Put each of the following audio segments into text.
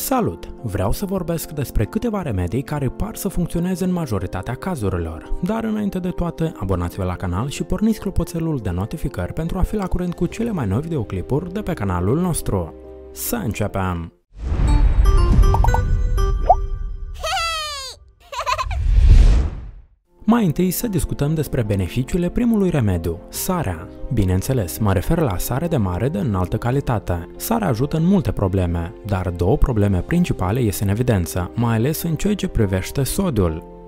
Salut! Vreau să vorbesc despre câteva remedii care par să funcționeze în majoritatea cazurilor, dar înainte de toate, abonați-vă la canal și porniți clopoțelul de notificări pentru a fi la curent cu cele mai noi videoclipuri de pe canalul nostru. Să începem! Mai întâi să discutăm despre beneficiile primului remediu, sarea. Bineînțeles, mă refer la sare de mare de înaltă calitate. Sarea ajută în multe probleme, dar două probleme principale ies în evidență, mai ales în ceea ce privește sodiul.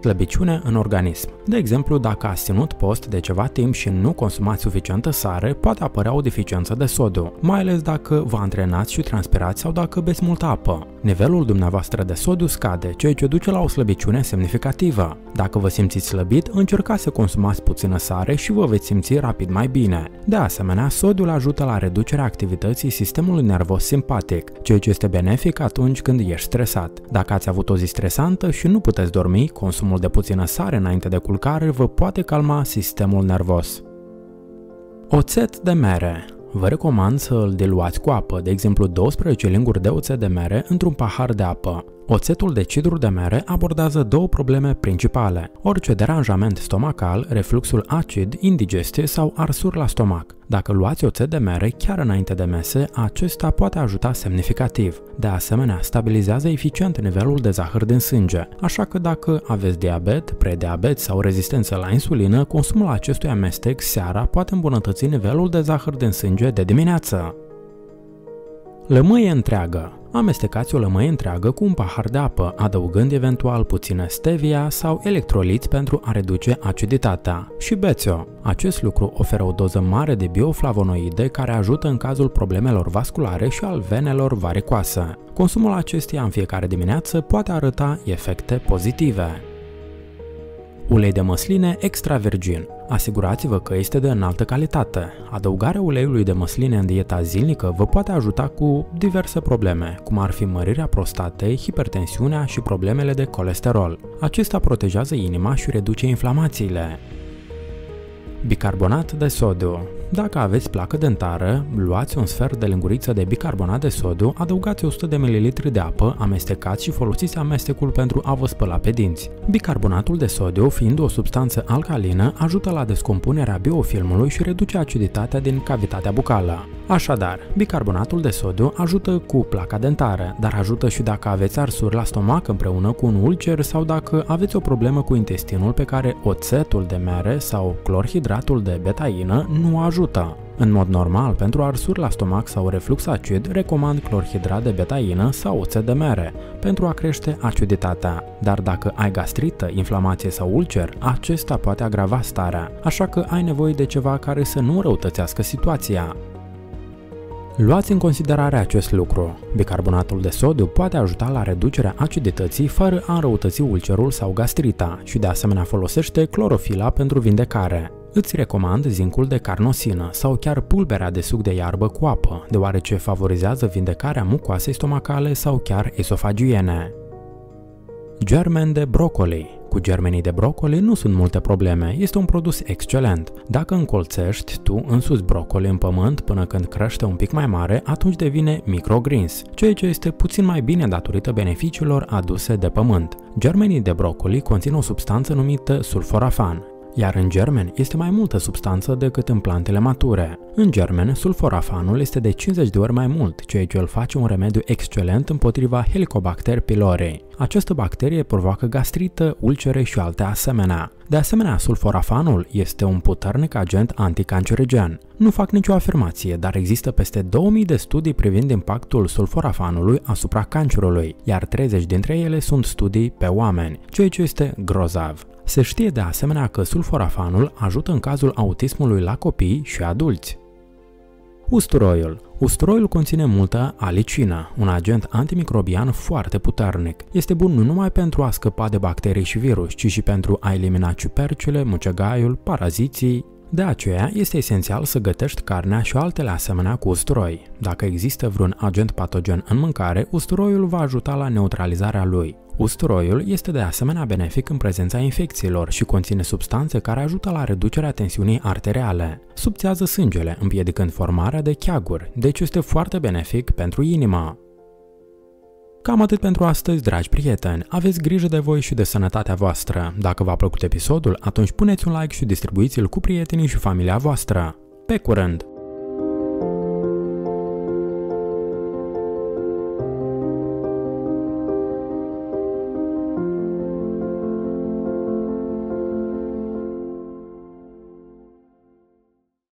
Slăbiciune în organism. De exemplu, dacă ați ținut post de ceva timp și nu consumați suficientă sare, poate apărea o deficiență de sodiu, mai ales dacă vă antrenați și transpirați sau dacă beți multă apă. Nivelul dumneavoastră de sodiu scade, ceea ce duce la o slăbiciune semnificativă. Dacă vă simțiți slăbit, încercați să consumați puțină sare și vă veți simți rapid mai bine. De asemenea, sodiul ajută la reducerea activității sistemului nervos simpatic, ceea ce este benefic atunci când ești stresat. Dacă ați avut o zi stresantă și nu puteți dormi, consumul de puțină sare înainte de culcare vă poate calma sistemul nervos. Oțet de mere. Vă recomand să îl diluați cu apă, de exemplu 12 linguri de oțet de mere într-un pahar de apă. Oțetul de cidru de mere abordează două probleme principale: orice deranjament stomacal, refluxul acid, indigestie sau arsuri la stomac. Dacă luați oțet de mere chiar înainte de mese, acesta poate ajuta semnificativ. De asemenea, stabilizează eficient nivelul de zahăr din sânge, așa că dacă aveți diabet, prediabet sau rezistență la insulină, consumul acestui amestec seara poate îmbunătăți nivelul de zahăr din sânge de dimineață. Lămâie întreagă. Amestecați o lămâie întreagă cu un pahar de apă, adăugând eventual puțină stevia sau electroliți pentru a reduce aciditatea, și beți-o. Acest lucru oferă o doză mare de bioflavonoide care ajută în cazul problemelor vasculare și al venelor varicoase. Consumul acesteia în fiecare dimineață poate arăta efecte pozitive. Ulei de măsline extra virgin. Asigurați-vă că este de înaltă calitate. Adăugarea uleiului de măsline în dieta zilnică vă poate ajuta cu diverse probleme, cum ar fi mărirea prostatei, hipertensiunea și problemele de colesterol. Acesta protejează inima și reduce inflamațiile. Bicarbonat de sodiu. Dacă aveți placă dentară, luați un sfert de linguriță de bicarbonat de sodiu, adăugați 100 ml de apă, amestecați și folosiți amestecul pentru a vă spăla pe dinți. Bicarbonatul de sodiu, fiind o substanță alcalină, ajută la descompunerea biofilmului și reduce aciditatea din cavitatea bucală. Așadar, bicarbonatul de sodiu ajută cu placa dentară, dar ajută și dacă aveți arsuri la stomac împreună cu un ulcer sau dacă aveți o problemă cu intestinul pe care oțetul de mere sau clorhidratul de betaină nu ajută. În mod normal, pentru arsuri la stomac sau reflux acid, recomand clorhidrat de betaină sau oțet de mere pentru a crește aciditatea. Dar dacă ai gastrită, inflamație sau ulcer, acesta poate agrava starea, așa că ai nevoie de ceva care să nu răutățească situația. Luați în considerare acest lucru. Bicarbonatul de sodiu poate ajuta la reducerea acidității fără a înrăutăți ulcerul sau gastrita și de asemenea folosește clorofila pentru vindecare. Îți recomand zincul de carnosină sau chiar pulberea de suc de iarbă cu apă, deoarece favorizează vindecarea mucoasei stomacale sau chiar esofagiene. Germen de brocoli. Cu germenii de brocoli nu sunt multe probleme, este un produs excelent. Dacă încolțești tu însuți brocoli în pământ până când crește un pic mai mare, atunci devine microgreens, ceea ce este puțin mai bine datorită beneficiilor aduse de pământ. Germenii de brocoli conțin o substanță numită sulforafan, iar în germen este mai multă substanță decât în plantele mature. În germen, sulforafanul este de 50 de ori mai mult, ceea ce îl face un remediu excelent împotriva Helicobacter pylori. Această bacterie provoacă gastrită, ulcere și alte asemenea. De asemenea, sulforafanul este un puternic agent anticancerigen. Nu fac nicio afirmație, dar există peste 2000 de studii privind impactul sulforafanului asupra cancerului, iar 30 dintre ele sunt studii pe oameni, ceea ce este grozav. Se știe de asemenea că sulforafanul ajută în cazul autismului la copii și adulți. Usturoiul. Usturoiul conține multă alicină, un agent antimicrobian foarte puternic. Este bun nu numai pentru a scăpa de bacterii și virus, ci și pentru a elimina ciupercile, mucegaiul, paraziții. De aceea, este esențial să gătești carnea și altele asemenea cu usturoi. Dacă există vreun agent patogen în mâncare, usturoiul va ajuta la neutralizarea lui. Usturoiul este de asemenea benefic în prezența infecțiilor și conține substanțe care ajută la reducerea tensiunii arteriale. Subțiază sângele, împiedicând formarea de cheaguri, deci este foarte benefic pentru inimă. Cam atât pentru astăzi, dragi prieteni. Aveți grijă de voi și de sănătatea voastră. Dacă v-a plăcut episodul, atunci puneți un like și distribuiți-l cu prietenii și familia voastră. Pe curând!